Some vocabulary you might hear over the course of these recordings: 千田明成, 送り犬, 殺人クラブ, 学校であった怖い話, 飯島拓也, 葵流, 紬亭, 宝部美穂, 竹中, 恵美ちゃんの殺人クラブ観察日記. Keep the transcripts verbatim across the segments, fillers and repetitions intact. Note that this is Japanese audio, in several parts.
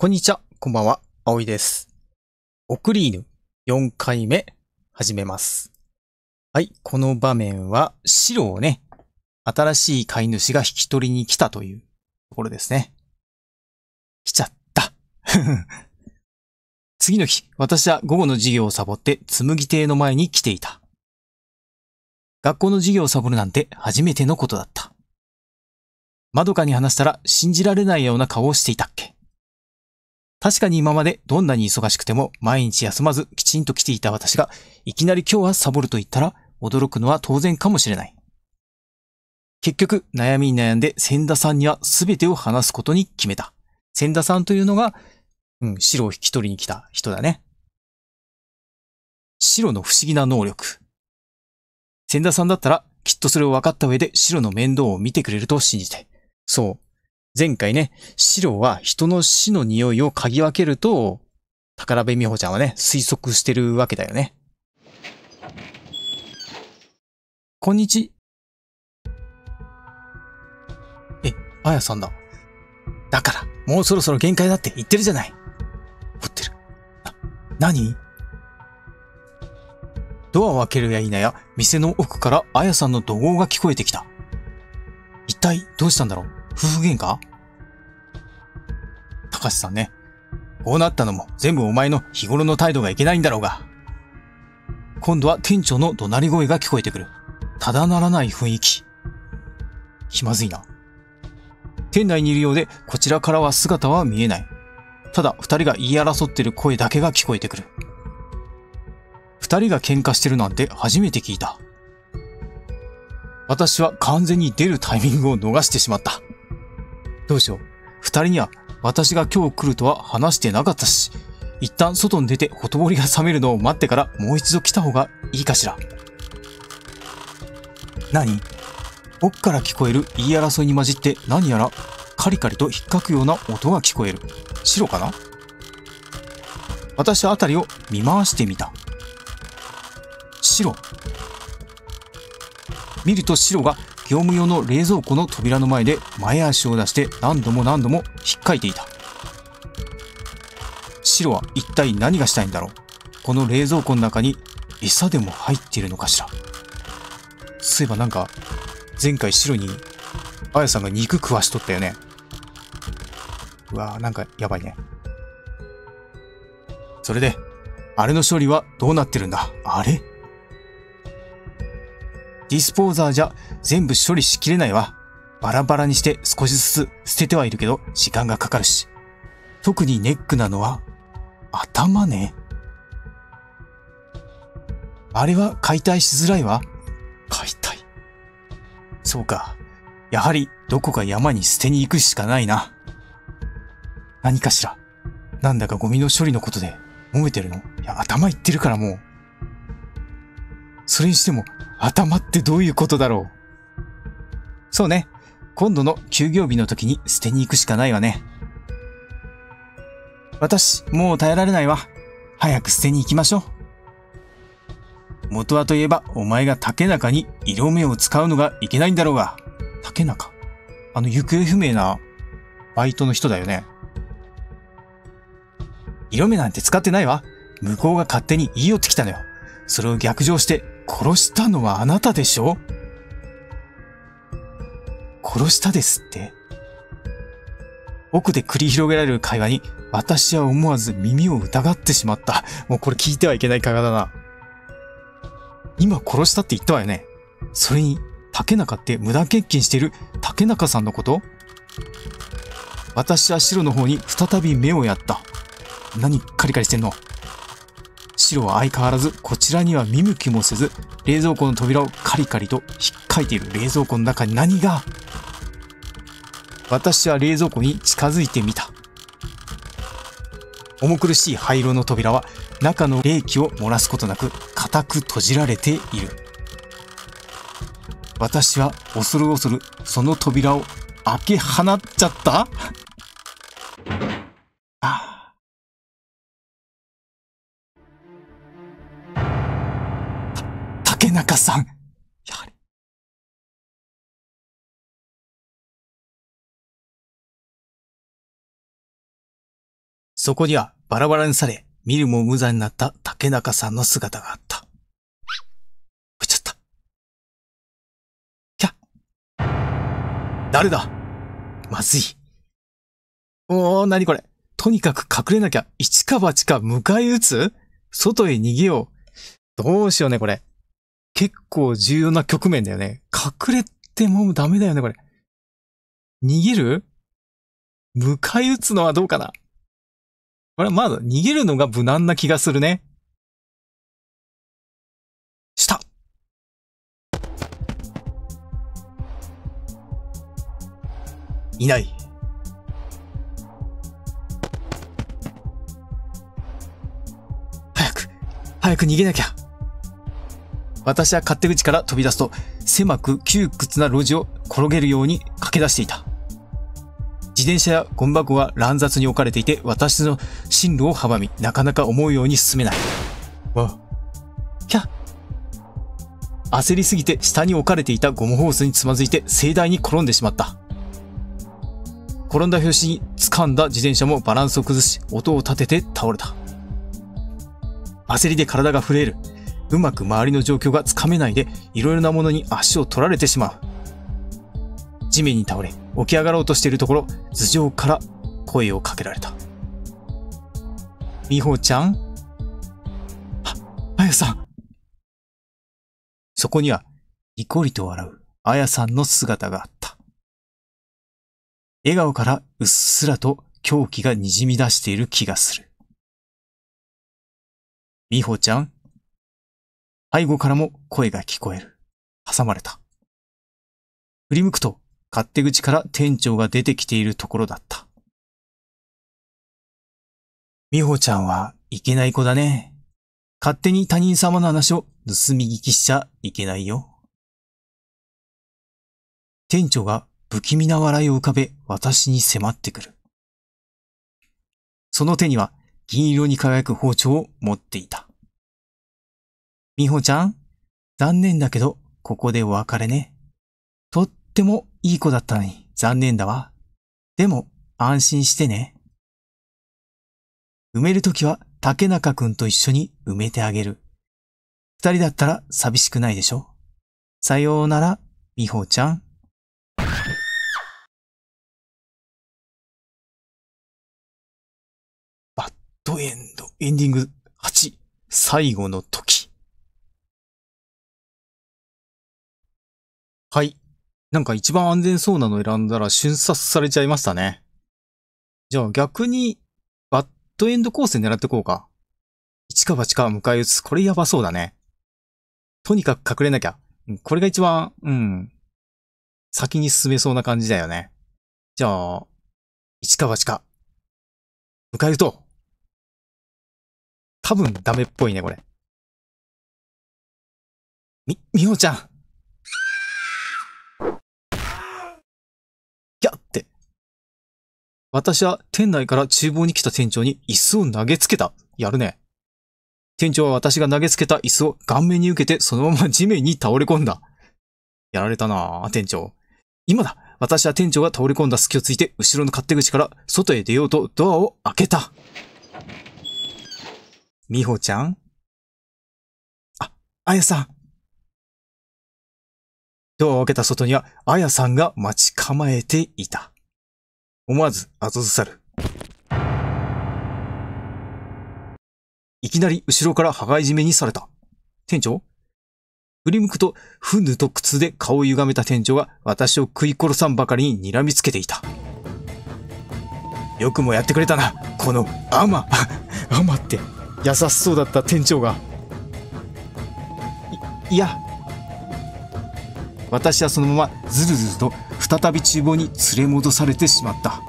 こんにちは、こんばんは、あおいです。送り犬よんかいめ始めます。はい、この場面は白をね、新しい飼い主が引き取りに来たというところですね。来ちゃった。次の日、私は午後の授業をサボって紬亭の前に来ていた。学校の授業をサボるなんて初めてのことだった。まどかに話したら信じられないような顔をしていたっけ。確かに今までどんなに忙しくても毎日休まずきちんと来ていた私がいきなり今日はサボると言ったら驚くのは当然かもしれない。結局悩みに悩んで千田さんには全てを話すことに決めた。千田さんというのが、うん、白を引き取りに来た人だね。白の不思議な能力。千田さんだったらきっとそれを分かった上で白の面倒を見てくれると信じて。そう。前回ね、白は人の死の匂いを嗅ぎ分けると、宝部美穂ちゃんはね、推測してるわけだよね。こんにち。え、あやさんだ。だから、もうそろそろ限界だって言ってるじゃない。怒ってる。な、何？ドアを開けるや否や、店の奥からあやさんの怒号が聞こえてきた。一体どうしたんだろう？夫婦喧嘩？たかしさんね。こうなったのも全部お前の日頃の態度がいけないんだろうが。今度は店長の怒鳴り声が聞こえてくる。ただならない雰囲気。気まずいな。店内にいるようでこちらからは姿は見えない。ただ二人が言い争ってる声だけが聞こえてくる。二人が喧嘩してるなんて初めて聞いた。私は完全に出るタイミングを逃してしまった。どうしよう。二人には私が今日来るとは話してなかったし、一旦外に出てほとぼりが冷めるのを待ってからもう一度来た方がいいかしら。何？奥から聞こえる言い争いに混じって何やらカリカリと引っかくような音が聞こえる。白かな？私はあたりを見回してみた。白。見ると白が業務用の冷蔵庫の扉の前で前足を出して何度も何度も引っかいていた。白は一体何がしたいんだろう。この冷蔵庫の中に餌でも入っているのかしら。そういえばなんか前回白にあやさんが肉食わしとったよね。うわぁ、なんかやばいね。それで、あれの処理はどうなってるんだ。あれ？ディスポーザーじゃ全部処理しきれないわ。バラバラにして少しずつ捨ててはいるけど時間がかかるし。特にネックなのは頭ね。あれは解体しづらいわ。解体。そうか。やはりどこか山に捨てに行くしかないな。何かしら。なんだかゴミの処理のことで揉めてるの？いや、頭いってるからもう。それにしても、頭ってどういうことだろう。そうね。今度の休業日の時に捨てに行くしかないわね。私、もう耐えられないわ。早く捨てに行きましょう。元はといえば、お前が竹中に色目を使うのがいけないんだろうが。竹中？あの行方不明なバイトの人だよね。色目なんて使ってないわ。向こうが勝手に言い寄ってきたのよ。それを逆上して、殺したのはあなたでしょ？殺したですって。奥で繰り広げられる会話に私は思わず耳を疑ってしまった。もうこれ聞いてはいけない会話だな。今殺したって言ったわよね。それに竹中って無断欠勤している竹中さんのこと？私は白の方に再び目をやった。何カリカリしてんの？白は相変わらずこちらには見向きもせず、冷蔵庫の扉をカリカリと引っかいている。冷蔵庫の中に何が？私は冷蔵庫に近づいてみた。重苦しい灰色の扉は中の冷気を漏らすことなく固く閉じられている。私は恐る恐るその扉を開け放っちゃった。竹中さん。やはり。そこにはバラバラにされ、見るも無残になった竹中さんの姿があった。ぶっちゃった。キャ。誰だ？まずい。おー、なにこれ。とにかく隠れなきゃ、一か八か迎え撃つ？外へ逃げよう。どうしようね、これ。結構重要な局面だよね。隠れてもダメだよね、これ。逃げる？迎え撃つのはどうかな？これまだ逃げるのが無難な気がするね。した。いない。早く、早く逃げなきゃ。私は勝手口から飛び出すと、狭く窮屈な路地を転げるように駆け出していた。自転車やゴミ箱は乱雑に置かれていて、私の進路を阻み、なかなか思うように進めない。わあ。ひゃ。焦りすぎて下に置かれていたゴムホースにつまずいて盛大に転んでしまった。転んだ拍子に掴んだ自転車もバランスを崩し、音を立てて倒れた。焦りで体が震える。うまく周りの状況がつかめないで、いろいろなものに足を取られてしまう。地面に倒れ、起き上がろうとしているところ、頭上から声をかけられた。美穂ちゃん？あ、あやさん。そこには、にこりと笑う、あやさんの姿があった。笑顔からうっすらと狂気がにじみ出している気がする。美穂ちゃん？背後からも声が聞こえる。挟まれた。振り向くと、勝手口から店長が出てきているところだった。美穂ちゃんはいけない子だね。勝手に他人様の話を盗み聞きしちゃいけないよ。店長が不気味な笑いを浮かべ、私に迫ってくる。その手には銀色に輝く包丁を持っていた。美穂ちゃん、残念だけど、ここでお別れね。とってもいい子だったのに、残念だわ。でも、安心してね。埋めるときは、竹中くんと一緒に埋めてあげる。二人だったら寂しくないでしょ。さようなら、美穂ちゃん。バッドエンド、エンディングはち、最後の時。はい。なんか一番安全そうなの選んだら瞬殺されちゃいましたね。じゃあ逆に、バッドエンド構成狙ってこうか。一か八か迎え撃つ。これやばそうだね。とにかく隠れなきゃ。これが一番、うん。先に進めそうな感じだよね。じゃあ、一か八か。迎え撃とう。多分ダメっぽいね、これ。み、みほちゃん。私は店内から厨房に来た店長に椅子を投げつけた。やるね。店長は私が投げつけた椅子を顔面に受けてそのまま地面に倒れ込んだ。やられたなぁ、店長。今だ。私は店長が倒れ込んだ隙をついて後ろの勝手口から外へ出ようとドアを開けた。美穂ちゃん？あ、あやさん。ドアを開けた外にはあやさんが待ち構えていた。思わず後ずさる。いきなり後ろから羽交い締めにされた。店長？振り向くと、ふぬと苦痛で顔を歪めた店長が私を食い殺さんばかりに睨みつけていた。よくもやってくれたな、このアマ。アマって、優しそうだった店長が。い、いや。私はそのままずるずると再び厨房に連れ戻されてしまった。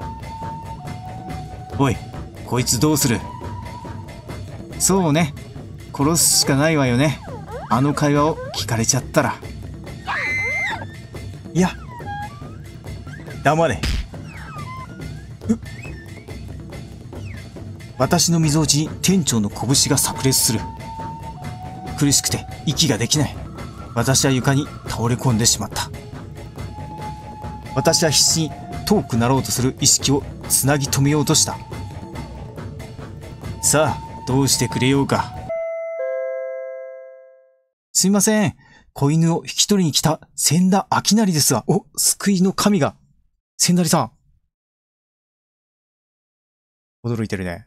おい、こいつどうする？そうね、殺すしかないわよね。あの会話を聞かれちゃったら。いや、黙れ。うっ。私の溝落ちに店長の拳が炸裂する。苦しくて息ができない。私は床に倒れ込んでしまった。私は必死に遠くなろうとする意識をつなぎ止めようとした。さあ、どうしてくれようか。すいません。子犬を引き取りに来た千田明成ですが、お、救いの神が。千田さん。驚いてるね。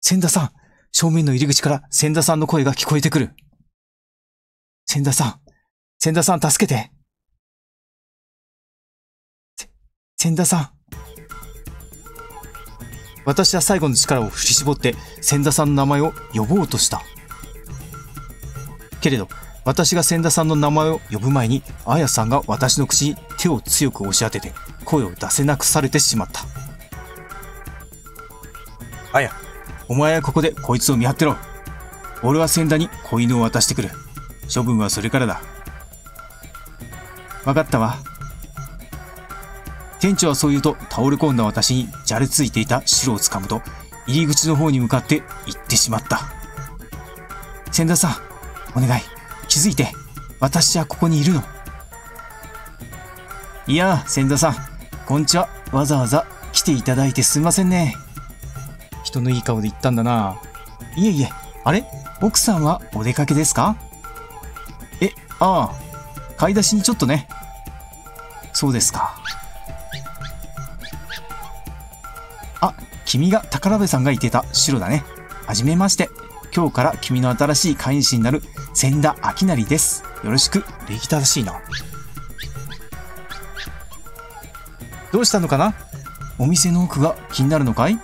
千田さん。正面の入り口から千田さんの声が聞こえてくる。千田さん。千田さん、助けて。千田さん。私は最後の力を振り絞って千田さんの名前を呼ぼうとした。けれど、私が千田さんの名前を呼ぶ前に、あやさんが私の口に手を強く押し当てて、声を出せなくされてしまった。あや、お前はここでこいつを見張ってろ。俺は千田に子犬を渡してくる。処分はそれからだ。わかったわ。店長はそう言うと、倒れ込んだ私にじゃれついていた白をつかむと、入り口の方に向かって行ってしまった。千田さん、お願い、気づいて。私はここにいるの。いやあ、千田さん、こんにちは。わざわざ来ていただいてすみませんね。人のいい顔で言ったんだな。いえいえ、あれ、奥さんはお出かけですか？え、ああ、買い出しにちょっとね。そうですか。あ、君が宝部さんが言ってた白だね。はじめまして。今日から君の新しい飼い主になる千田明成です。よろしく。礼儀正しいな。どうしたのかな？お店の奥が気になるのかい？い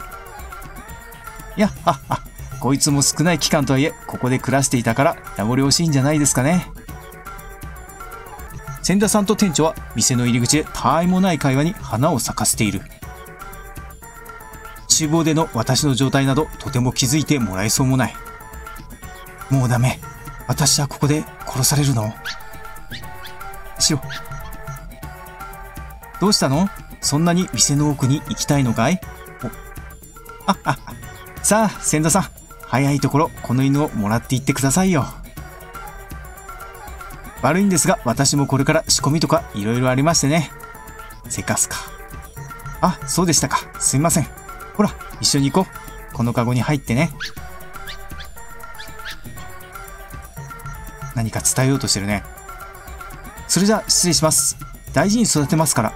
や、はっは。こいつも少ない期間とはいえ、ここで暮らしていたから名残惜しいんじゃないですかね。千田さんと店長は店の入り口でたわいもない会話に花を咲かせている。厨房での私の状態などとても気づいてもらえそうもない。もうダメ。私はここで殺されるの。しろ。どうしたの？そんなに店の奥に行きたいのかい？おあああ。さあ、千田さん。早いところ、この犬をもらっていってくださいよ。悪いんですが、私もこれから仕込みとかいろいろありましてね。せかすか。あ、そうでしたか。すいません。ほら、一緒に行こう。このカゴに入ってね。何か伝えようとしてるね。それじゃあ失礼します。大事に育てますから。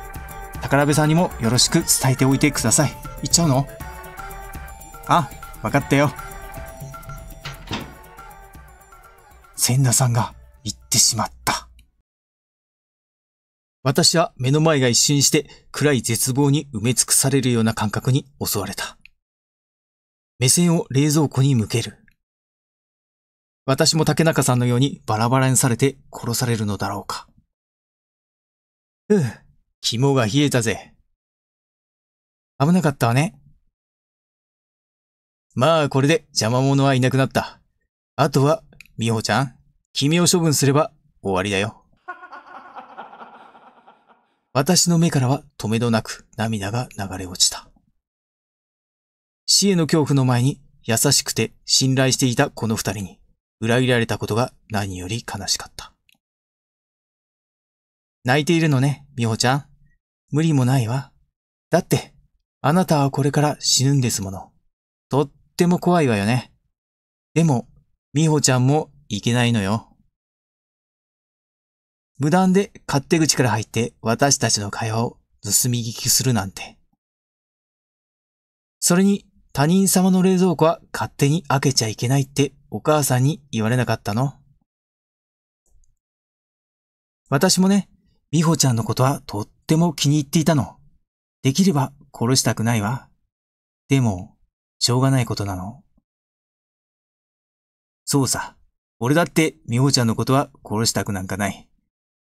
宝部さんにもよろしく伝えておいてください。行っちゃうの？あ、わかったよ。千田さんが行ってしまった。私は目の前が一瞬して暗い絶望に埋め尽くされるような感覚に襲われた。目線を冷蔵庫に向ける。私も竹中さんのようにバラバラにされて殺されるのだろうか。ふう、肝が冷えたぜ。危なかったわね。まあこれで邪魔者はいなくなった。あとは、美穂ちゃん、君を処分すれば終わりだよ。私の目からは止めどなく涙が流れ落ちた。死への恐怖の前に優しくて信頼していたこの二人に裏切られたことが何より悲しかった。泣いているのね、美穂ちゃん。無理もないわ。だって、あなたはこれから死ぬんですもの。とっても怖いわよね。でも、美穂ちゃんもいけないのよ。無断で勝手口から入って私たちの会話を盗み聞きするなんて。それに他人様の冷蔵庫は勝手に開けちゃいけないってお母さんに言われなかったの？私もね、美穂ちゃんのことはとっても気に入っていたの。できれば殺したくないわ。でも、しょうがないことなの。そうさ、俺だって美穂ちゃんのことは殺したくなんかない。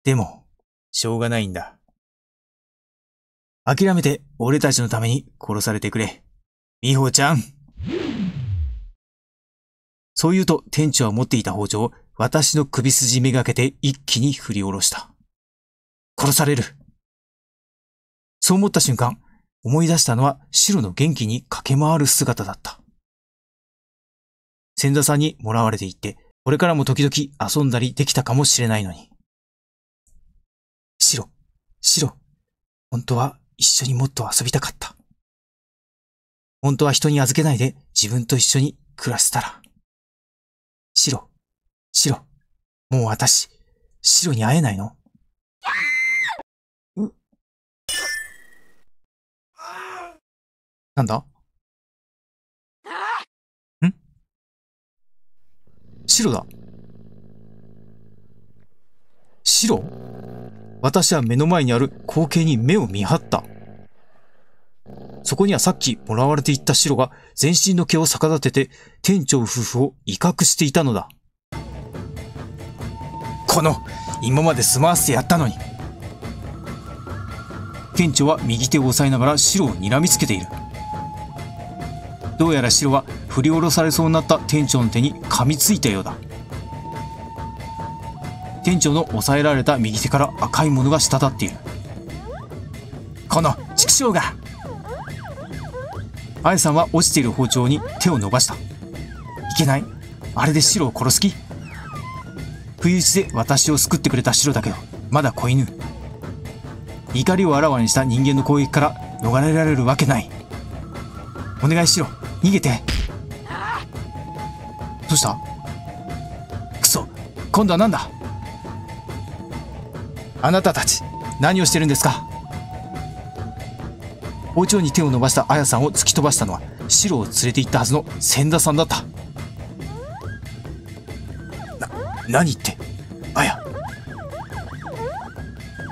でも、しょうがないんだ。諦めて俺たちのために殺されてくれ。美穂ちゃん。そう言うと店長は持っていた包丁を私の首筋めがけて一気に振り下ろした。殺される。そう思った瞬間、思い出したのは白の元気に駆け回る姿だった。千田さんにもらわれていって、これからも時々遊んだりできたかもしれないのに。白、白、本当は一緒にもっと遊びたかった。本当は人に預けないで自分と一緒に暮らせたら。シロ、シロ、もう私、シロに会えないの？う、なんだ？ん？シロだ。シロ？私は目の前にある光景に目を見張った。そこにはさっきもらわれていったシロが全身の毛を逆立てて店長夫婦を威嚇していたのだ。この、今まで済まわせてやったのに。店長は右手を押さえながらシロを睨みつけている。どうやらシロは振り下ろされそうになった店長の手に噛みついたようだ。店長の押さえられた右手から赤いものが滴っている。この畜生が。愛さんは落ちている包丁に手を伸ばした。いけない、あれでシロを殺す気。不意打ちで私を救ってくれたシロだけど、まだ子犬。怒りをあらわにした人間の攻撃から逃れられるわけない。お願いシロ、逃げて。どうした？クソ、今度は何だ。あなたたち何をしてるんですか。包丁に手を伸ばしたあやさんを突き飛ばしたのはシロを連れて行ったはずの千田さんだった。な、何ってあや。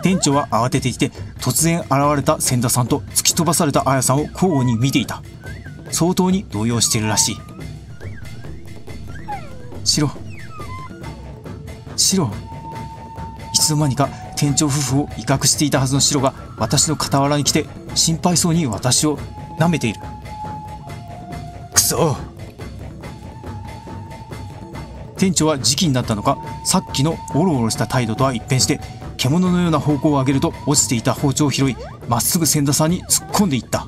店長は慌てていて、突然現れた千田さんと突き飛ばされたあやさんを交互に見ていた。相当に動揺しているらしい。シロ、シロ。いつの間にか店長夫婦を威嚇していたはずのシロが私の傍らに来て心配そうに私を舐めている。くそ。店長は時期になったのか、さっきのオロオロした態度とは一変して獣のような方向を上げると落ちていた包丁を拾い、まっすぐ千田さんに突っ込んでいった。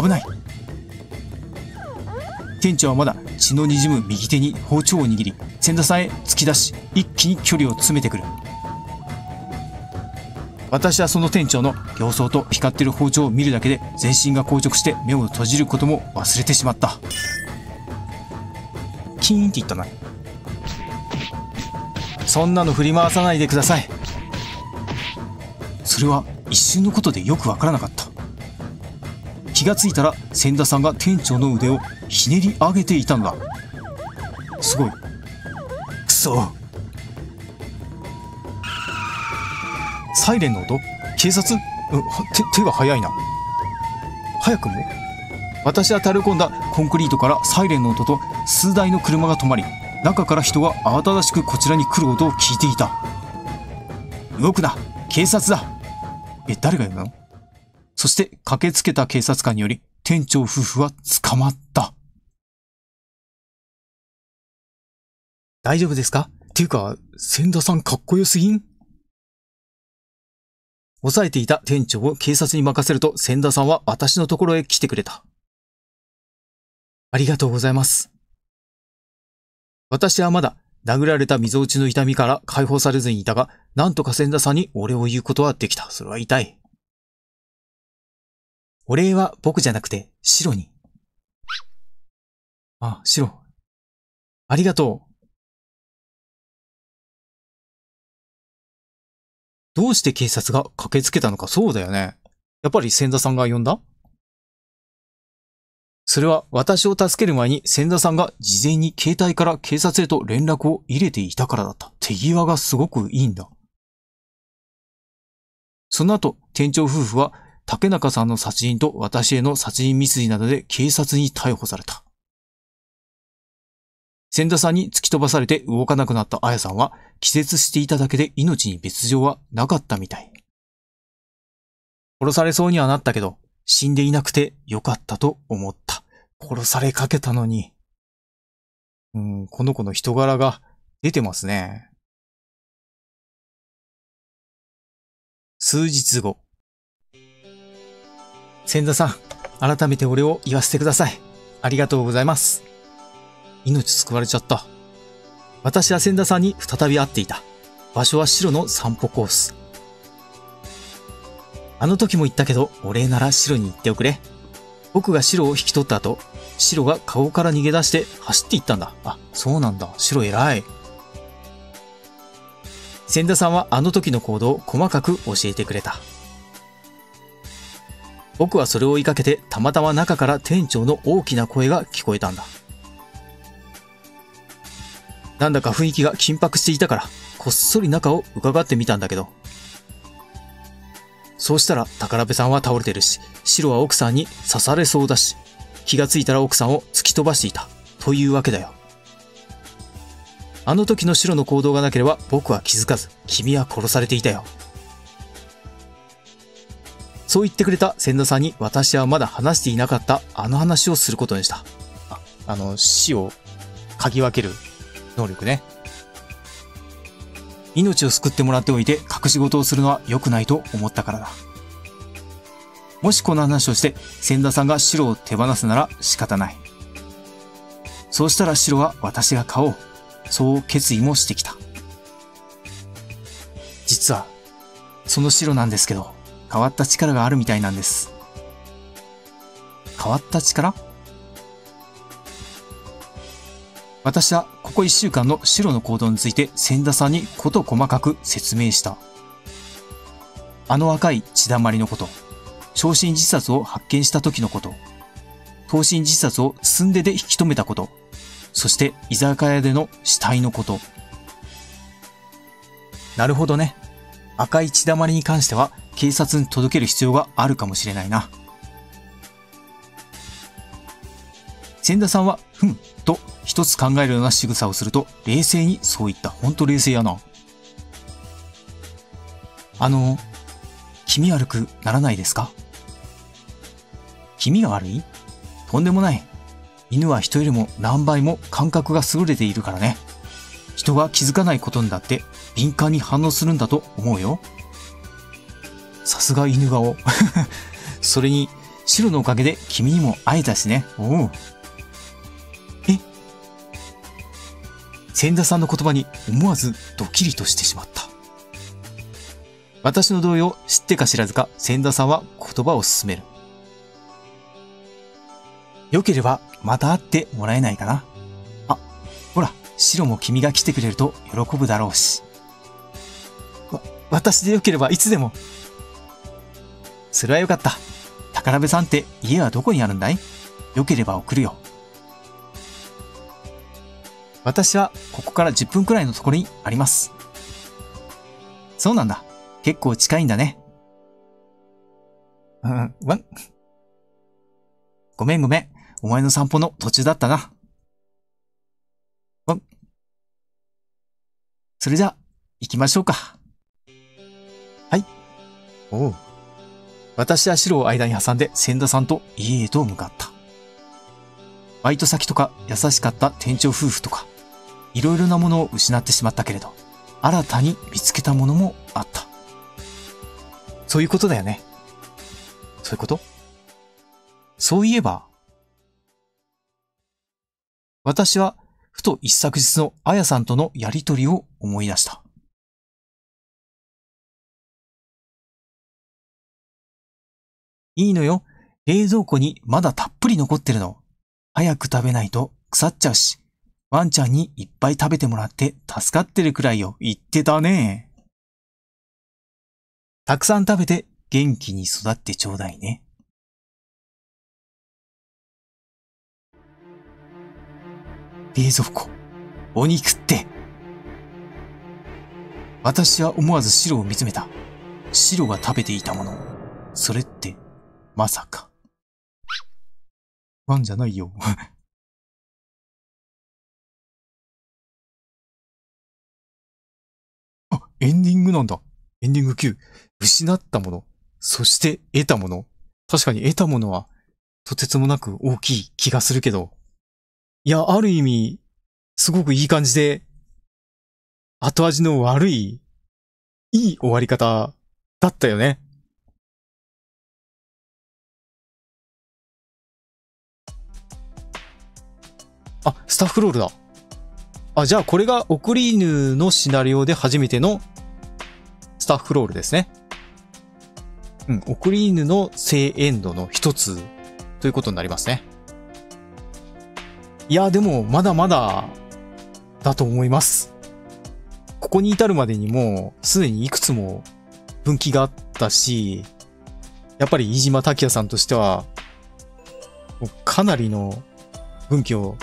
危ない。店長はまだ血のにじむ右手に包丁を握り、千田さんへ突き出し、一気に距離を詰めてくる。私はその店長の形相と光っている包丁を見るだけで全身が硬直して目を閉じることも忘れてしまった。キーンっていったな。そんなの振り回さないでください。それは一瞬のことでよくわからなかった。気がついたら千田さんが店長の腕をひねり上げていたのだ。すごい。くそ。サイレンの音？警察？うん、手、手が早いな。早くも？私は垂れ込んだコンクリートからサイレンの音と数台の車が止まり、中から人が慌ただしくこちらに来る音を聞いていた。動くな！警察だ！え、誰が言うの？そして駆けつけた警察官により、店長夫婦は捕まった。大丈夫ですか？っていうか、千田さんかっこよすぎん？抑えていた店長を警察に任せると、千田さんは私のところへ来てくれた。ありがとうございます。私はまだ殴られた溝打ちの痛みから解放されずにいたが、なんとか千田さんにお礼を言うことはできた。それは痛い。お礼は僕じゃなくて、シロに。あ、シロ。ありがとう。どうして警察が駆けつけたのか。そうだよね。やっぱり千田さんが呼んだ？それは私を助ける前に千田さんが事前に携帯から警察へと連絡を入れていたからだった。手際がすごくいいんだ。その後、店長夫婦は竹中さんの殺人と私への殺人未遂などで警察に逮捕された。千田さんに突き飛ばされて動かなくなったあやさんは気絶していただけで命に別状はなかったみたい。殺されそうにはなったけど、死んでいなくてよかったと思った。殺されかけたのに。うん、この子の人柄が出てますね。数日後。千田さん、改めてお礼を言わせてください。ありがとうございます。命救われちゃった。私は千田さんに再び会っていた。場所はシロの散歩コース。あの時も言ったけど、お礼ならシロに言っておくれ。僕が白を引き取った後、白がカゴから逃げ出して走っていったんだ。あ、そうなんだ。白偉い。千田さんはあの時の行動を細かく教えてくれた。僕はそれを追いかけて、たまたま中から店長の大きな声が聞こえたんだ。なんだか雰囲気が緊迫していたから、こっそり中をうかがってみたんだけど。そうしたら宝部さんは倒れてるし、白は奥さんに刺されそうだし、気がついたら奥さんを突き飛ばしていたというわけだよ。あの時の白の行動がなければ僕は気づかず、君は殺されていたよ。そう言ってくれた千田さんに、私はまだ話していなかったあの話をすることにした。あ、あの死を嗅ぎ分ける能力ね。命を救ってもらっておいて隠し事をするのは良くないと思ったからだ。もしこの話をして千田さんが白を手放すなら仕方ない。そうしたら白は私が買おう。そう決意もしてきた。実は、その白なんですけど、変わった力があるみたいなんです。変わった力？私はここいっしゅうかんの白の行動について千田さんに事細かく説明した。あの若い血だまりのこと、焼身自殺を発見した時のこと、投身自殺を進んでで引き止めたこと、そして居酒屋での死体のこと。なるほどね。赤い血だまりに関しては警察に届ける必要があるかもしれないな。千田さんは、ふん、と一つ考えるような仕草をすると冷静にそう言った。ほんと冷静やな。あの、気味悪くならないですか？気味が悪い？とんでもない。犬は人よりも何倍も感覚が優れているからね。人が気づかないことにだって敏感に反応するんだと思うよ。さすが犬顔。それに、白のおかげで君にも会えたしね。おう。え？千田さんの言葉に思わずドキリとしてしまった。私の動揺を知ってか知らずか、千田さんは言葉を進める。良ければまた会ってもらえないかな。あ、ほら、白も君が来てくれると喜ぶだろうし。わ、私で良ければいつでも。それはよかった。宝部さんって家はどこにあるんだい？良ければ送るよ。私はここからじゅっぷんくらいのところにあります。そうなんだ。結構近いんだね。うん、わん。ごめんごめん。お前の散歩の途中だったな。うん。それじゃ、行きましょうか。はい。おう。私は白を間に挟んで千田さんと家へと向かった。バイト先とか優しかった店長夫婦とか、いろいろなものを失ってしまったけれど、新たに見つけたものもあった。そういうことだよね。そういうこと？そういえば、私は、ふと一昨日のあやさんとのやりとりを思い出した。いいのよ。冷蔵庫にまだたっぷり残ってるの。早く食べないと腐っちゃうし、ワンちゃんにいっぱい食べてもらって助かってるくらいよ。言ってたね。たくさん食べて元気に育ってちょうだいね。冷蔵庫。お肉って。私は思わず白を見つめた。白が食べていたもの。それって、まさか。ワンじゃないよ。あ、エンディングなんだ。エンディングきゅう。失ったもの。そして得たもの。確かに得たものは、とてつもなく大きい気がするけど。いや、ある意味、すごくいい感じで、後味の悪い、いい終わり方だったよね。あ、スタッフロールだ。あ、じゃあこれが送り犬のシナリオで初めてのスタッフロールですね。うん、送り犬の正エンドの一つということになりますね。いや、でもまだまだだと思います。ここに至るまでにもすでにいくつも分岐があったし、やっぱり飯島拓也さんとしてはかなりの分岐を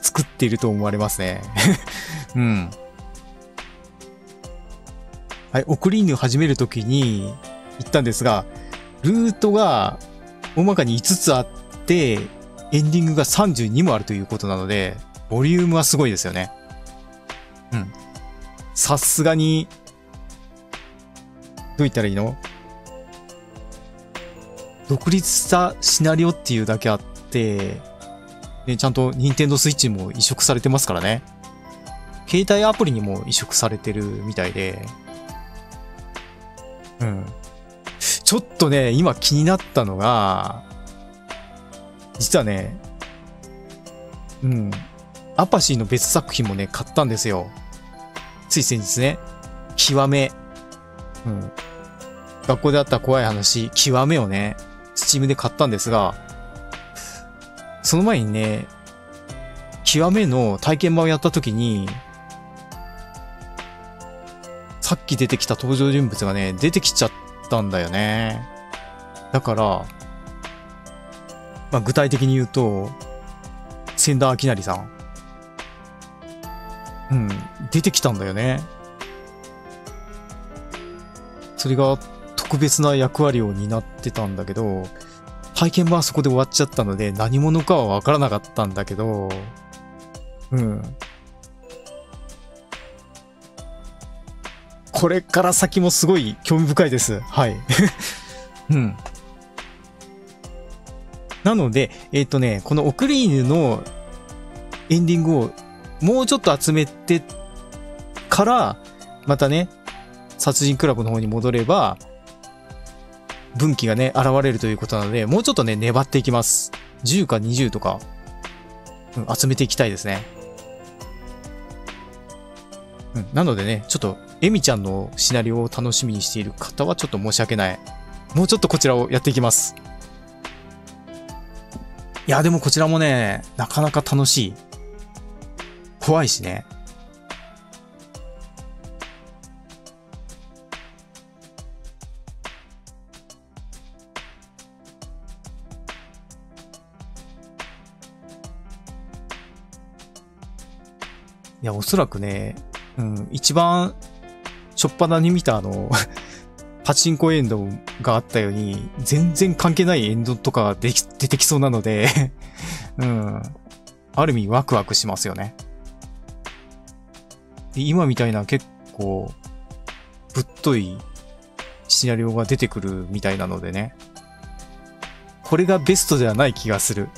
作っていると思われますね。うん。はい、送り犬始めるときに言ったんですが、ルートが大まかにいつつあって、エンディングがさんじゅうにもあるということなので、ボリュームはすごいですよね。うん。さすがに、どう言ったらいいの？独立したシナリオっていうだけあって、ね、ちゃんと Nintendo Switch にも移植されてますからね。携帯アプリにも移植されてるみたいで。うん。ちょっとね、今気になったのが、実はね、うん。アパシーの別作品もね、買ったんですよ。つい先日ね。極め。うん。学校であった怖い話、極めをね、Steam で買ったんですが、その前にね、極めの体験版をやったときに、さっき出てきた登場人物がね、出てきちゃったんだよね。だから、まあ、具体的に言うと、千田明成さん。うん、出てきたんだよね。それが特別な役割を担ってたんだけど、体験版はそこで終わっちゃったので何者かはわからなかったんだけど、うん。これから先もすごい興味深いです。はい。うん。なので、えっとね、このオクリーヌのエンディングをもうちょっと集めてから、またね、殺人クラブの方に戻れば、分岐がね、現れるということなので、もうちょっとね、粘っていきます。じゅうかにじゅうとか、うん、集めていきたいですね。うん、なのでね、ちょっと、エミちゃんのシナリオを楽しみにしている方はちょっと申し訳ない。もうちょっとこちらをやっていきます。いや、でもこちらもね、なかなか楽しい。怖いしね。いや、おそらくね、うん、一番、初っ端に見たあの、パチンコエンドがあったように、全然関係ないエンドとかで出てきそうなので、うん、ある意味ワクワクしますよね。で今みたいな結構、ぶっといシナリオが出てくるみたいなのでね、これがベストではない気がする。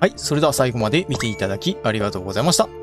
はい、それでは最後まで見ていただきありがとうございました。